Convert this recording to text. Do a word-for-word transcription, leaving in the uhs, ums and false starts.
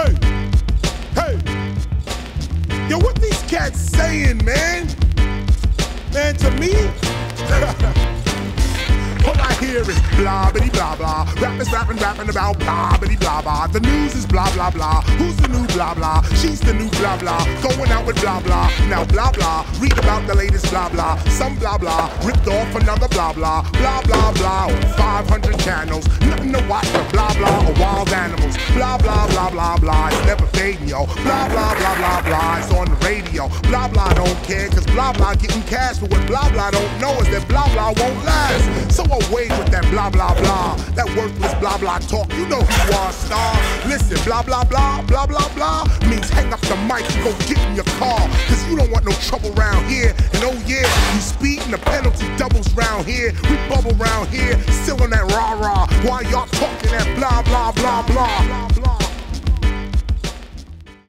Hey, hey. Yo, what these cats saying, man? Man, to me, all I hear is blah, bitty, blah, blah. Rappers rapping, rapping about blah, bitty, blah, blah. The news is blah, blah, blah. Who's the new blah, blah? She's the new blah, blah. Going out with blah, blah. Now blah, blah. Read about the latest blah, blah. Some blah, blah. Ripped off another blah, blah. Blah, blah, blah. five hundred channels. Nothing to watch but blah, blah. Or wild animals. Blah, blah, blah, blah, blah. It's never fading, yo. Blah, blah, blah, blah, blah. It's on the radio. Blah, blah, don't care. Cause blah, blah getting cash. But what blah, blah don't know is that blah, blah won't last. So away with that blah, blah, blah, that worthless blah, blah talk. You know who you are, star. Listen, blah, blah, blah, blah, blah, blah means hang up the mic and go get in your car, cause you don't want no trouble round here. And oh yeah, you speed and the penalty doubles round here. We bubble round here, still on that rah-rah, while y'all talking that blah, blah, blah, blah, blah, blah.